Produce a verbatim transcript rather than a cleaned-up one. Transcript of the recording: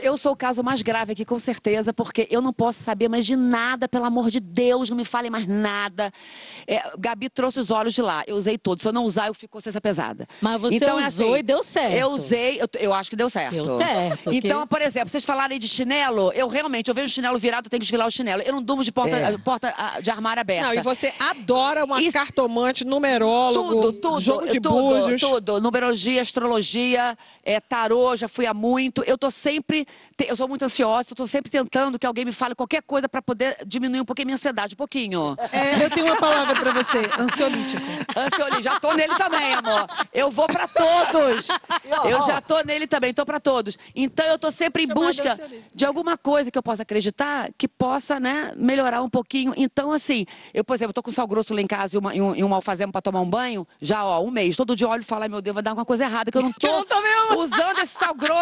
Eu sou o caso mais grave aqui, com certeza, porque eu não posso saber mais de nada, pelo amor de Deus, não me falem mais nada. É, Gabi trouxe os olhos de lá, eu usei todos. Se eu não usar, eu fico com essa pesada. Mas você então, usou assim, e deu certo. Eu usei, eu, eu acho que deu certo. Deu certo. Então, que... por exemplo, vocês falaram aí de chinelo, eu realmente, eu vejo o chinelo virado, eu tenho que desvirar o chinelo. Eu não durmo de porta, é. porta de armário aberta. Não, e você adora uma Isso, cartomante, numerólogo, tudo, tudo, jogo de tudo, búzios. Tudo, numerologia, astrologia, é, tarô, já fui há muito. Eu tô sempre... Eu sou muito ansiosa, eu tô sempre tentando que alguém me fale qualquer coisa pra poder diminuir um pouquinho a minha ansiedade, um pouquinho. É, eu tenho uma palavra pra você, ansiolítico. Ansiolítico, já tô nele também, amor. Eu vou pra todos. Eu já tô nele também, tô pra todos. Então eu tô sempre em busca de alguma coisa que eu possa acreditar, que possa, né, melhorar um pouquinho. Então assim, eu, por exemplo, tô com sal grosso lá em casa e, uma, e um, e um alfazema pra tomar um banho, já ó, um mês. Todo dia eu olho e falo, ai meu Deus, vai dar alguma coisa errada, que eu não tô, eu não tô usando esse sal grosso.